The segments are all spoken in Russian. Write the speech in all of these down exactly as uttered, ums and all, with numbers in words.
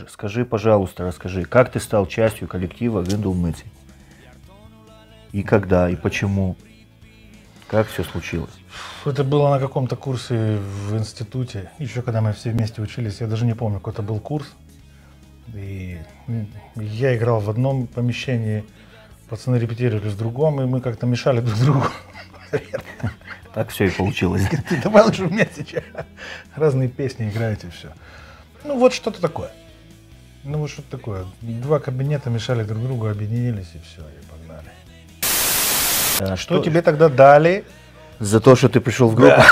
тоже. Скажи, пожалуйста, расскажи, как ты стал частью коллектива Гândul Mâței? И когда, и почему? Как все случилось? Это было на каком-то курсе в институте, еще когда мы все вместе учились, я даже не помню, какой это был курс. И я играл в одном помещении, пацаны репетировали в другом, и мы как-то мешали друг другу. Так все и получилось. Давай лучше у меня сейчас разные песни играете, и все. Ну вот что-то такое. Ну вот что-то такое. Два кабинета мешали друг другу, объединились и все, и погнали. А что, что тебе тогда дали? За то, что ты пришел в группу?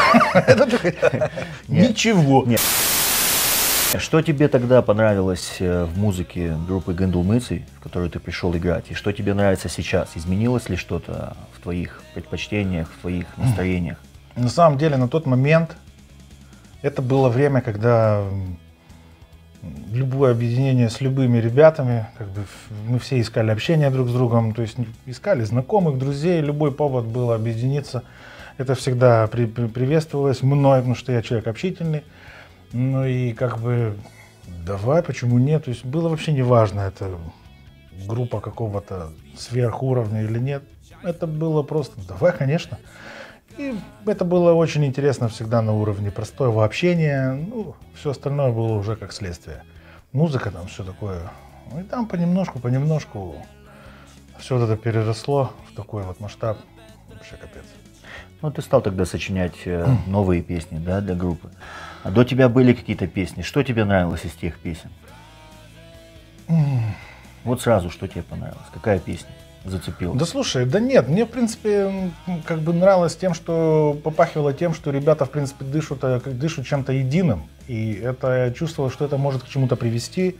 Ничего. Что тебе тогда понравилось в музыке группы Гândul Mâței, в которую ты пришел играть? И что тебе нравится сейчас? Изменилось ли что-то в твоих предпочтениях, в твоих настроениях? На самом деле, на тот момент это было время, когда любое объединение с любыми ребятами, как бы мы все искали общение друг с другом, то есть искали знакомых, друзей, любой повод был объединиться. Это всегда при при приветствовалось мной, потому что я человек общительный. Ну и как бы давай, почему нет? То есть было вообще не важно, это группа какого-то сверхуровня или нет. Это было просто давай, конечно. И это было очень интересно всегда на уровне простого общения. Ну, все остальное было уже как следствие. Музыка там, все такое. И там понемножку, понемножку все это переросло в такой вот масштаб. Вообще капец. Ну, ты стал тогда сочинять новые песни, да, для группы. А до тебя были какие-то песни? Что тебе нравилось из тех песен? Вот сразу, что тебе понравилось? Какая песня зацепила? Да слушай, да нет, мне в принципе как бы нравилось тем, что попахивало тем, что ребята в принципе дышат, дышат чем-то единым, и это я чувствовал, что это может к чему-то привести,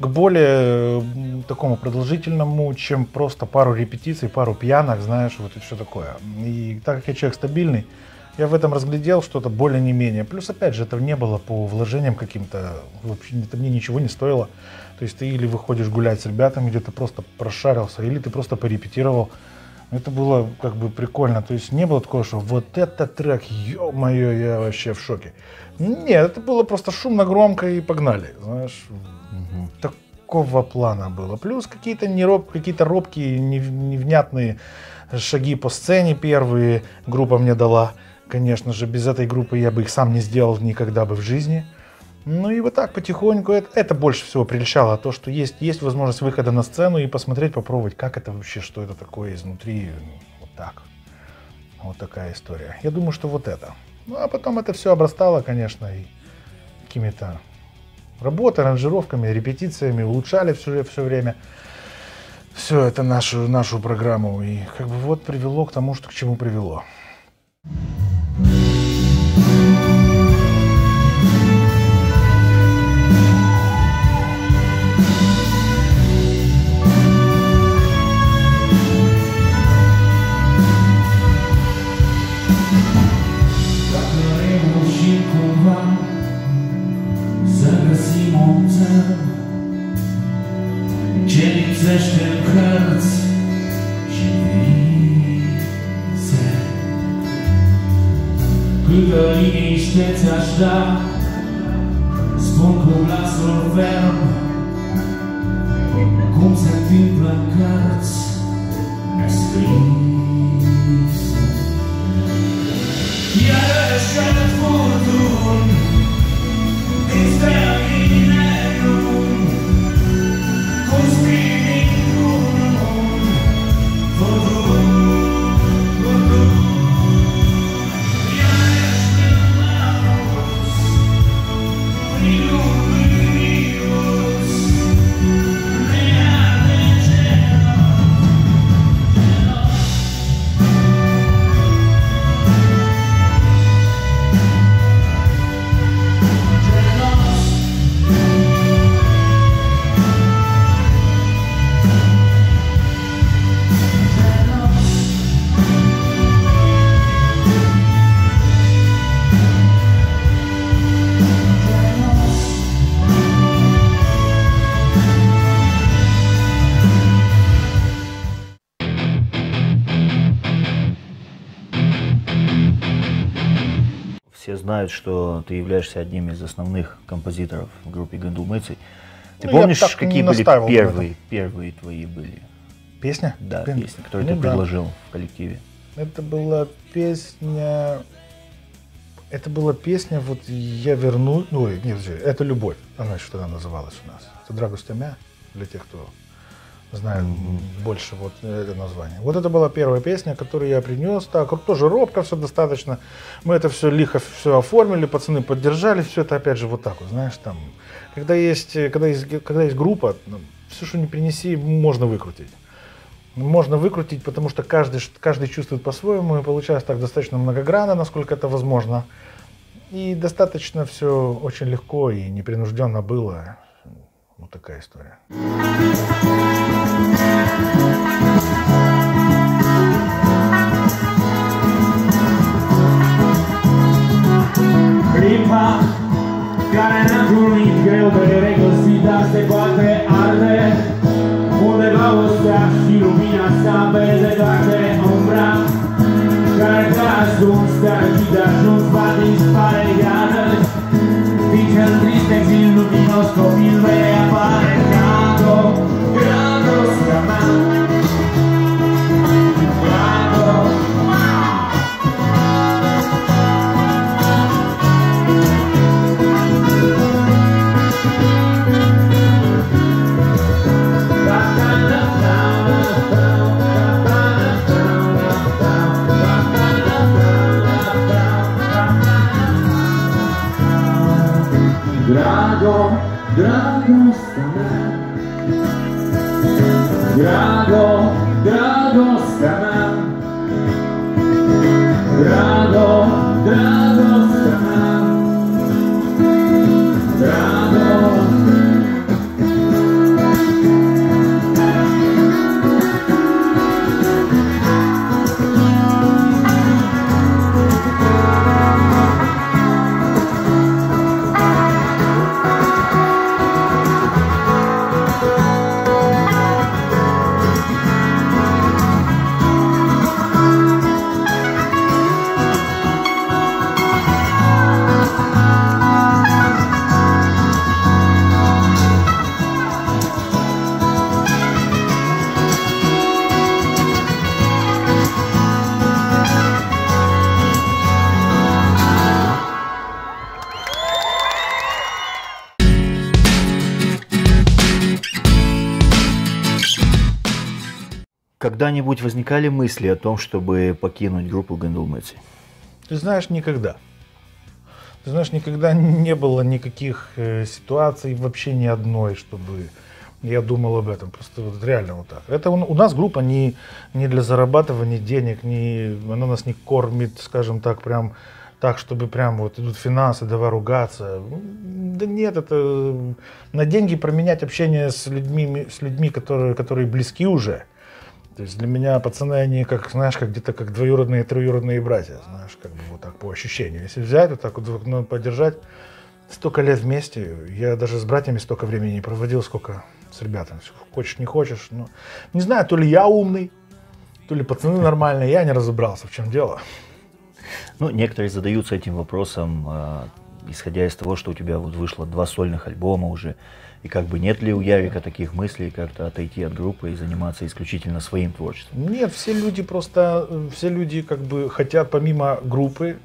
к более такому продолжительному, чем просто пару репетиций, пару пьянок, знаешь, вот и все такое. И так как я человек стабильный, я в этом разглядел что-то более не менее. Плюс, опять же, это не было по вложениям каким-то, вообще это мне ничего не стоило. То есть ты или выходишь гулять с ребятами, где-то просто прошарился, или ты просто порепетировал. Это было как бы прикольно. То есть не было такого, что вот этот трек, ё-моё, я вообще в шоке. Нет, это было просто шумно, громко и погнали. Знаешь, угу. Такого плана было. Плюс какие-то не роб, какие-то робкие, невнятные шаги по сцене первые группа мне дала. Конечно же, без этой группы я бы их сам не сделал никогда бы в жизни. Ну и вот так потихоньку. Это, это больше всего прельщало, то, что есть, есть возможность выхода на сцену и посмотреть, попробовать, как это вообще, что это такое изнутри. Вот так. Вот такая история. Я думаю, что вот это. Ну а потом это все обрастало, конечно, и какими-то работами, аранжировками, репетициями. Улучшали все, все время. Все это нашу, нашу программу. И как бы вот привело к тому, что к чему привело. Aș da spuncul glasul verb, cum se întâmplă în cărți nescrise. Iarăși alt furtun dinspre aminerul, cum scrii dintr-un un furtun. Знают, что ты являешься одним из основных композиторов в группе Гândul Mâței. Ты ну, помнишь, какие были первые, первые твои были? Песня? Да, Пен... песня, которую ну, ты да. предложил в коллективе. Это была песня... Это была песня, вот я верну... Ой, нет, это «Любовь». Она что она называлась у нас. Это «Драгостью мя», для тех, кто знает mm-hmm. больше вот это название. Вот это была первая песня, которую я принес. Так, тоже робко все достаточно. Мы это все лихо все оформили, пацаны поддержали. Все это опять же вот так вот, знаешь, там... Когда есть, когда есть, когда есть группа, все, что не принеси, можно выкрутить. Можно выкрутить, потому что каждый, каждый чувствует по-своему, и получалось так достаточно многогранно, насколько это возможно. И достаточно все очень легко и непринужденно было. Вот такая история. Когда-нибудь возникали мысли о том, чтобы покинуть группу Гândul Mâței? Ты знаешь, никогда. Ты знаешь, никогда не было никаких ситуаций, вообще ни одной, чтобы я думал об этом. Просто вот реально вот так. Это у нас группа не, не для зарабатывания денег, не, она нас не кормит, скажем так, прям так, чтобы прям вот идут финансы, давай ругаться. Да нет, это на деньги променять общение с людьми, с людьми, которые, которые близки уже. То есть для меня пацаны, они как, знаешь, как где-то как двоюродные, троюродные братья, знаешь, как бы вот так по ощущению. Если взять, вот так вот, ну, подержать, столько лет вместе, я даже с братьями столько времени не проводил, сколько с ребятами, хочешь, не хочешь, но не знаю, то ли я умный, то ли пацаны нормальные, я не разобрался, в чем дело. Ну, некоторые задаются этим вопросом, э, исходя из того, что у тебя вот вышло два сольных альбома уже. И как бы нет ли у Ярика таких мыслей, как-то отойти от группы и заниматься исключительно своим творчеством? Нет, все люди просто, все люди как бы хотят помимо группы,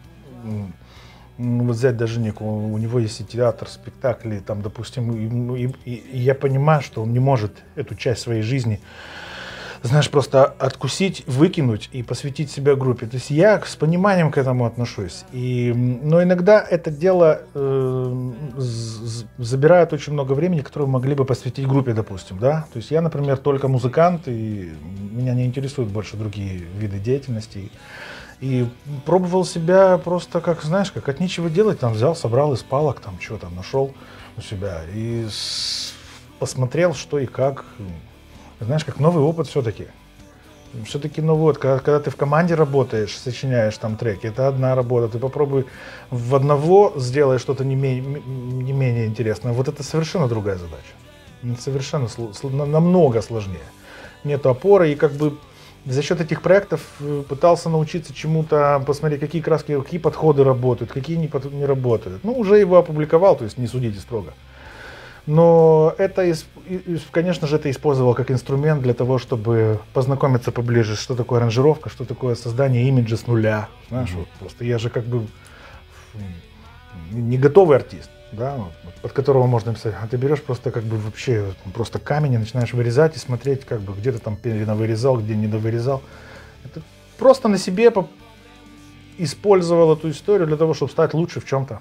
вот взять даже некого, у него есть и театр, спектакли, там, допустим, и, и, и я понимаю, что он не может эту часть своей жизни, знаешь, просто откусить, выкинуть и посвятить себя группе. То есть я с пониманием к этому отношусь. И, но иногда это дело э, забирает очень много времени, которое могли бы посвятить группе, допустим. Да? То есть я, например, только музыкант, и меня не интересуют больше другие виды деятельности. И пробовал себя просто, как, знаешь, как от нечего делать, там взял, собрал из палок, там что там нашел у себя и посмотрел, что и как. Знаешь, как новый опыт все-таки. Все-таки, ну вот, когда, когда ты в команде работаешь, сочиняешь там треки, это одна работа. Ты попробуй в одного сделай что-то не, не менее интересное. Вот это совершенно другая задача. Совершенно, намного сложнее. Нет опоры, и как бы за счет этих проектов пытался научиться чему-то, посмотреть, какие краски, какие подходы работают, какие не, не работают. Ну, уже его опубликовал, то есть не судите строго. Но это, конечно же, это использовал как инструмент для того, чтобы познакомиться поближе, что такое аранжировка, что такое создание имиджа с нуля. Знаешь, mm-hmm. вот просто я же как бы не готовый артист, да, под которого можно писать. А ты берешь просто как бы вообще просто камень и начинаешь вырезать и смотреть, как бы где-то там перенавырезал, где недовырезал. Это просто на себе использовал эту историю для того, чтобы стать лучше в чем-то.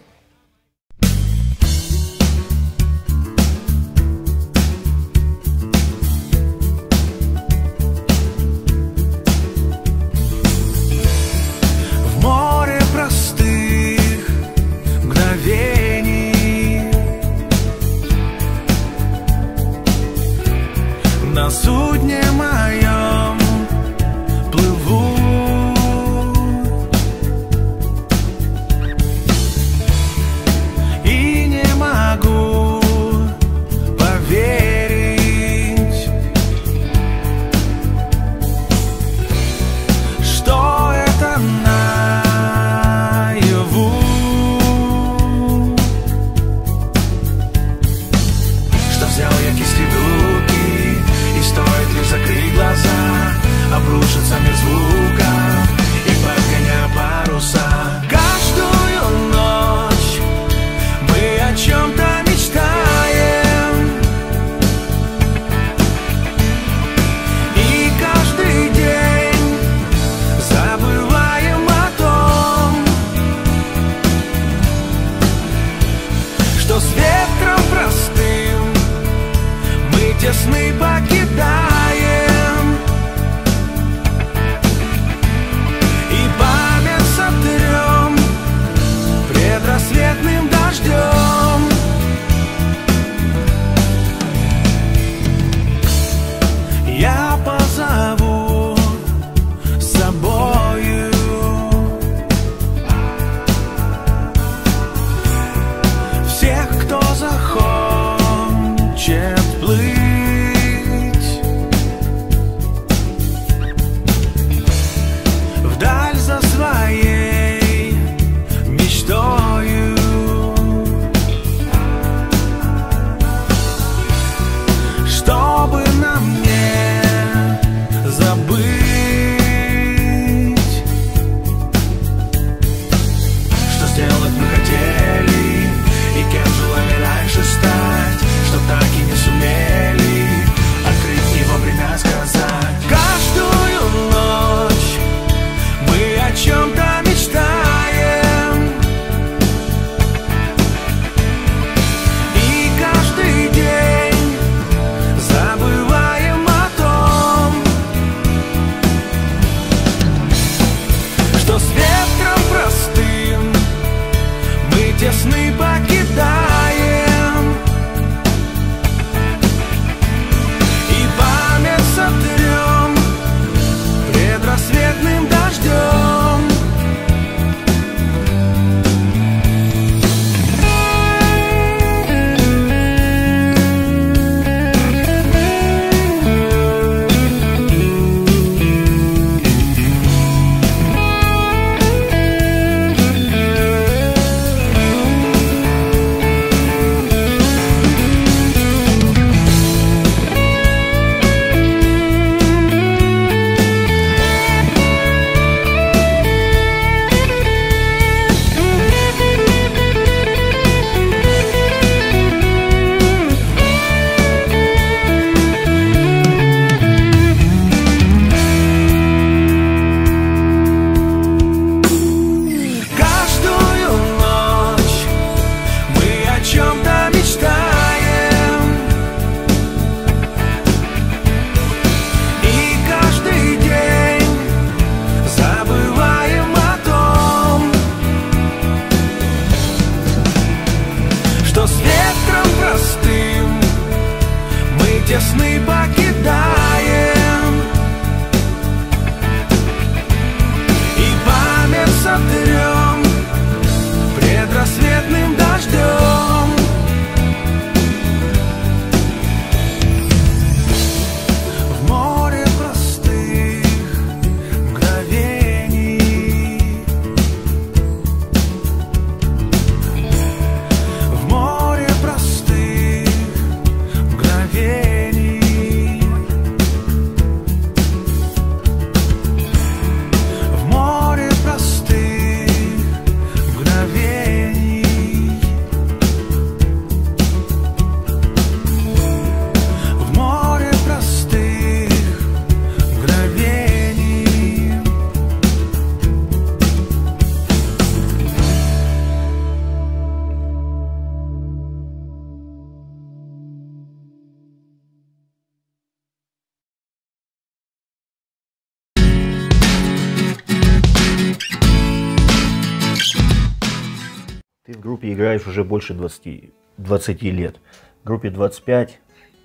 Ты в группе играешь уже больше двадцати, двадцати лет. В группе двадцать пять,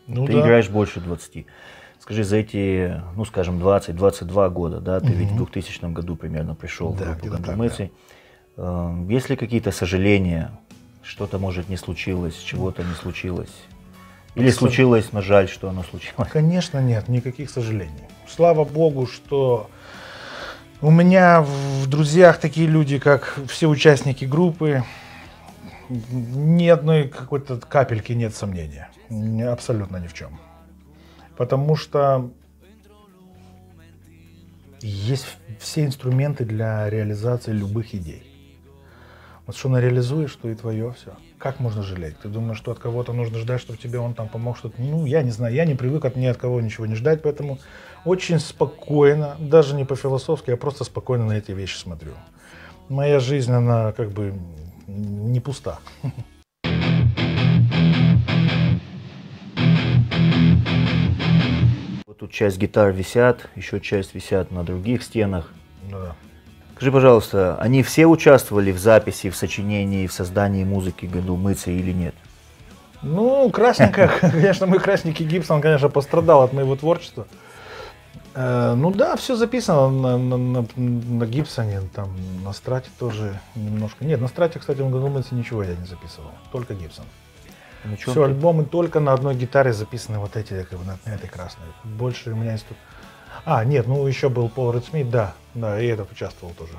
ну, ты да. играешь больше двадцати. Скажи, за эти, ну, скажем, двадцать-двадцать два года, да, ты угу. ведь в двухтысячном году примерно пришел да, в группу Гâндул Мâței. Да. Есть ли какие-то сожаления, что-то, может, не случилось, чего-то не случилось? Или это случилось, но жаль, что оно случилось? Конечно, нет, никаких сожалений. Слава Богу, что у меня в друзьях такие люди, как все участники группы. Ни одной какой-то капельки нет сомнения. Абсолютно ни в чем. Потому что есть все инструменты для реализации любых идей. Вот что нареализуешь, что и твое все. Как можно жалеть? Ты думаешь, что от кого-то нужно ждать, чтобы тебе он там помог что-то? Ну, я не знаю, я не привык от ни от кого ничего не ждать, поэтому очень спокойно, даже не по-философски, я просто спокойно на эти вещи смотрю. Моя жизнь, она как бы не пуста. Вот тут часть гитар висят, еще часть висят на других стенах. Да. Скажи, пожалуйста, они все участвовали в записи, в сочинении, в создании музыки Гâндул Мâței или нет? Ну, красненько, конечно, мой красненький Гибсон, конечно, пострадал от моего творчества. Ну да, все записано на, на, на, на Гибсоне, там, на Страте тоже немножко. Нет, на Страте, кстати, в Гâндул Мâței ничего я не записывал, только Гибсон. Ну, все, ты... альбомы только на одной гитаре записаны вот эти, как бы, на, на этой красной. Больше у меня есть... А, нет, ну еще был Пол Рид Смит, да, да, и этот участвовал тоже.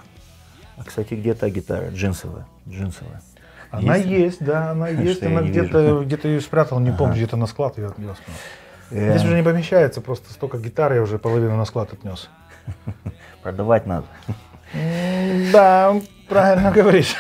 А, кстати, где та гитара джинсовая? джинсовая. Она есть, есть да, она есть, она где-то где-то ее спрятал, не ага. помню, где-то на склад ее отнес. Э... Здесь уже не помещается, просто столько гитар я уже половину на склад отнес. Продавать надо. Да, правильно говоришь.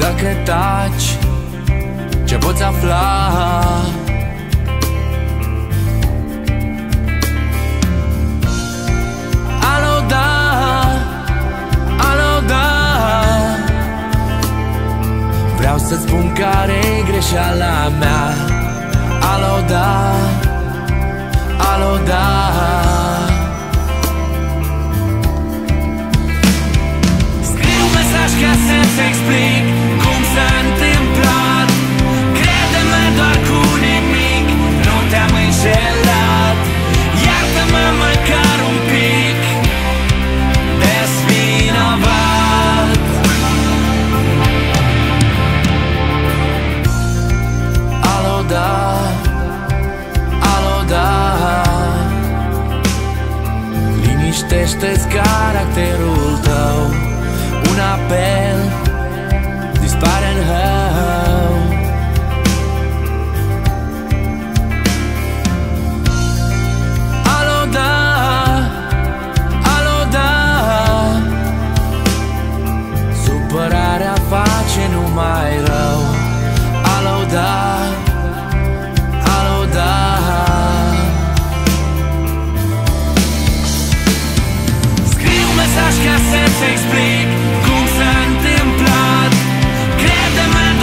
Dacă taci, ce poți afla? Alo, da, alo, da. Vreau să-ți spun care-i greșeala mea. Alo, da, alo, da. Scriu mesaj ca să-ți explic cum s-a întâmplat. Crede-mă, doar cu nimic nu te-am înșelat. Iartă-mă măcar un pic de sfinovat. Alo, da, alo, da. Liniștește-ți caracterul tău. Un apel dispare în hău. Alo, da, alo, da. Supărarea face numai rău. Alo, da, alo, da. Scriu mesaj ca să-ți explic. Come on.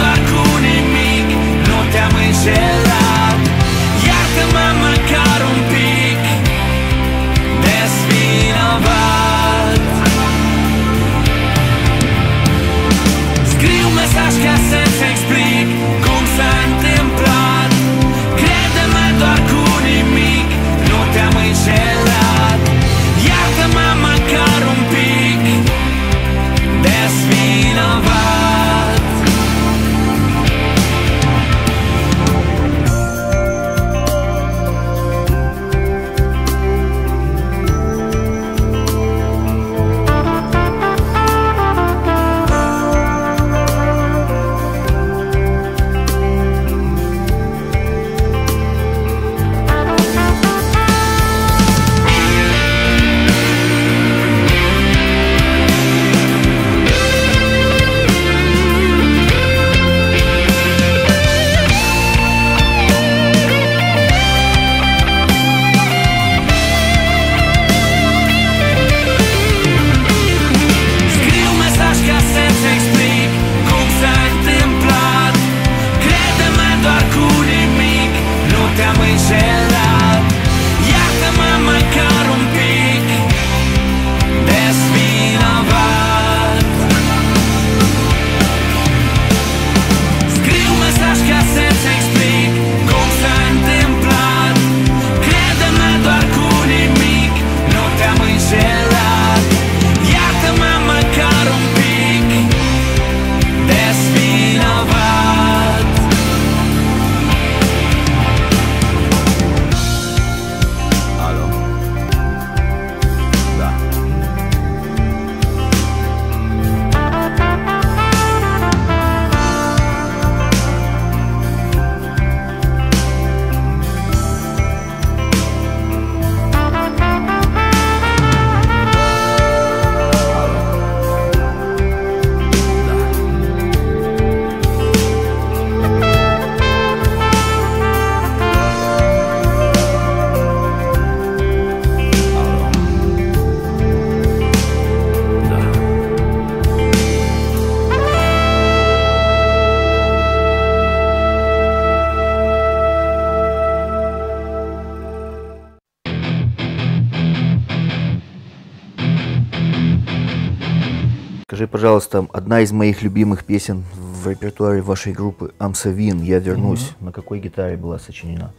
Скажи, пожалуйста, одна из моих любимых песен в репертуаре вашей группы «Амсавин», «Я вернусь». Mm-hmm. На какой гитаре была сочинена?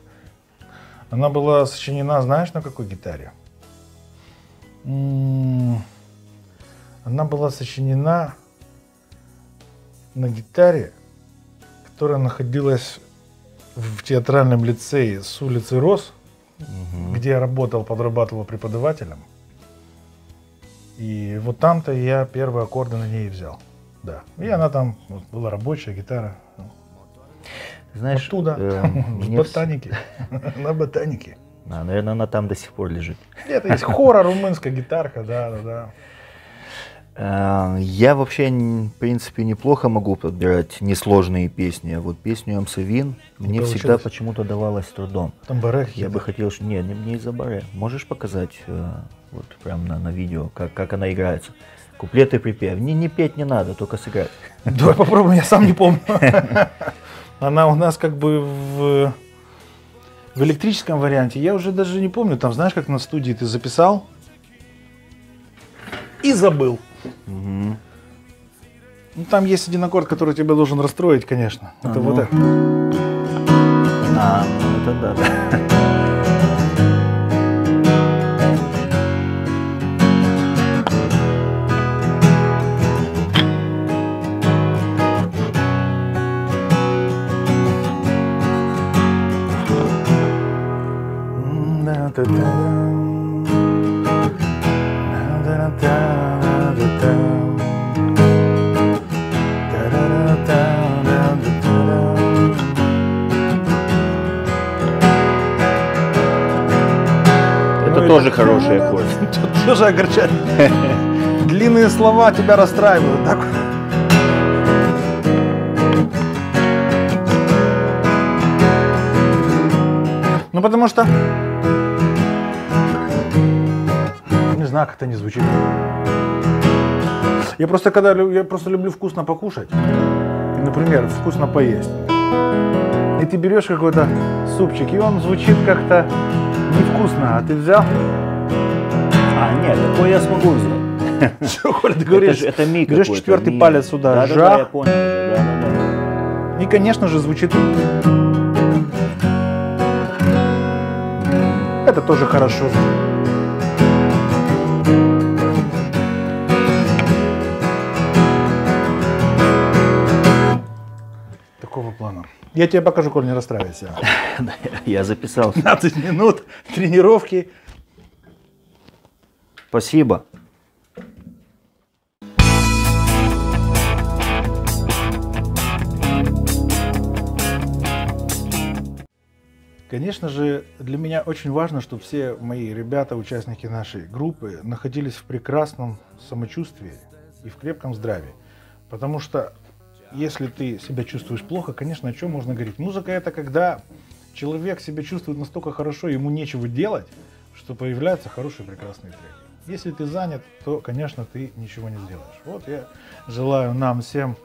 Она была сочинена, знаешь, на какой гитаре? Она была сочинена на гитаре, которая находилась в театральном лицее с улицы Рос, угу. где я работал, подрабатывал преподавателем. И вот там-то я первые аккорды на ней взял. Да. И она там вот, была рабочая гитара. Знаешь, оттуда, э, в ботанике. На ботанике. А, наверное, она там до сих пор лежит. Это есть хора, румынская гитарка, да, да, да. Я вообще, в принципе, неплохо могу подбирать несложные песни, а вот песню «Амсавин» мне получилось. Всегда почему-то давалось с трудом. Там баре я бы хотел, что... Нет, не, не из-за баре. Можешь показать вот прям на, на видео, как, как она играется? Куплеты, припев. Не, не петь не надо, только сыграть. Давай попробуем, я сам не помню. Она у нас как бы в... В электрическом варианте я уже даже не помню, там знаешь, как на студии ты записал и забыл. Угу. Ну, там есть один аккорд, который тебя должен расстроить, конечно. А это ну. вот это. А, это да. Тоже хороший аккорд. Тоже огорчает. Длинные слова тебя расстраивают. Так? Ну потому что... Не знаю, как это не звучит. Я просто, когда, я просто люблю вкусно покушать. И, например, вкусно поесть. И ты берешь какой-то супчик, и он звучит как-то... Невкусно, а ты взял? А, нет, такой я смогу взять. Что, ты говоришь, это ми какой-то. Берешь четвертый палец сюда, жа. Я понял, да, да, да. И, конечно же, звучит. Это тоже хорошо. Такого плана. Я тебе покажу, коль не расстраивайся. Я записал. пятнадцать минут тренировки. Спасибо. Конечно же, для меня очень важно, чтобы все мои ребята, участники нашей группы, находились в прекрасном самочувствии и в крепком здравии. Потому что если ты себя чувствуешь плохо, конечно, о чем можно говорить? Музыка — это когда человек себя чувствует настолько хорошо, ему нечего делать, что появляются хорошие, прекрасные треки. Если ты занят, то, конечно, ты ничего не сделаешь. Вот я желаю нам всем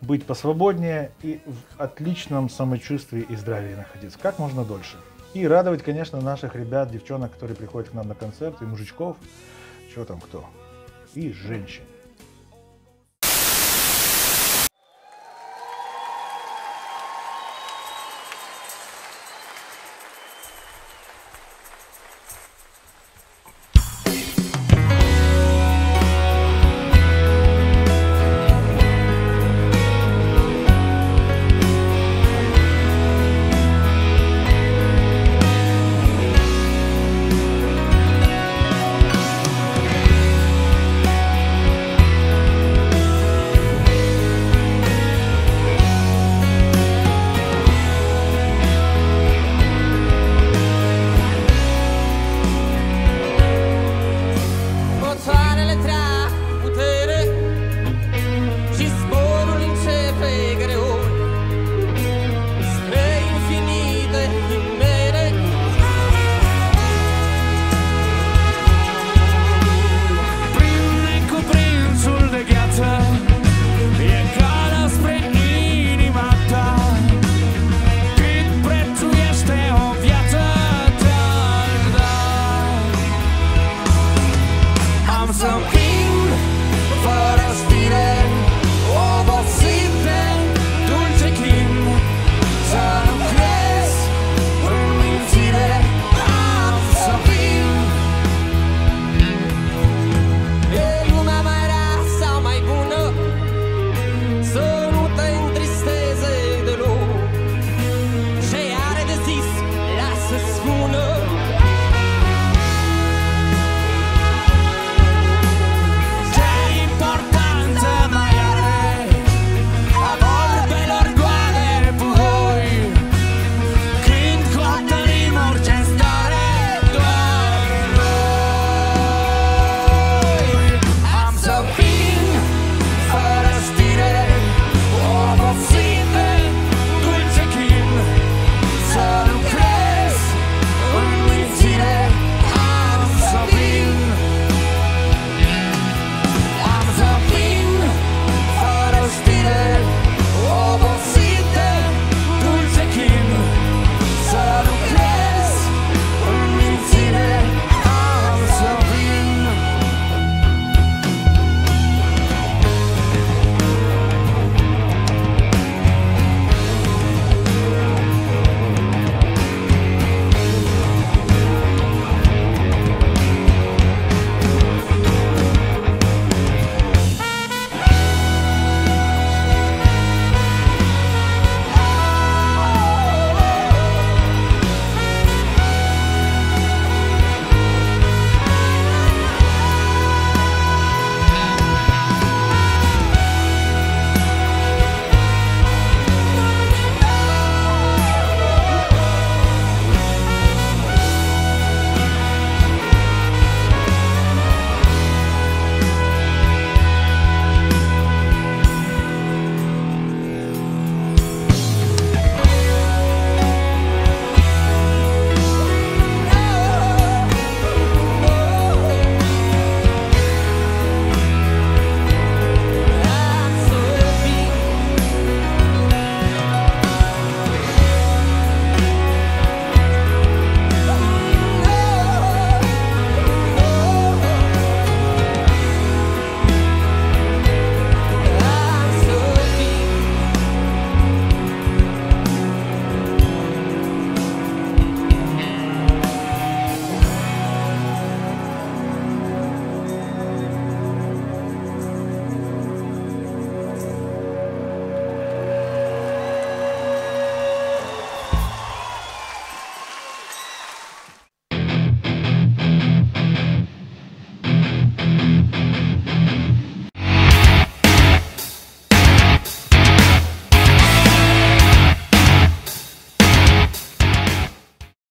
быть посвободнее и в отличном самочувствии и здравии находиться как можно дольше. И радовать, конечно, наших ребят, девчонок, которые приходят к нам на концерты, и мужичков, что там кто, и женщин.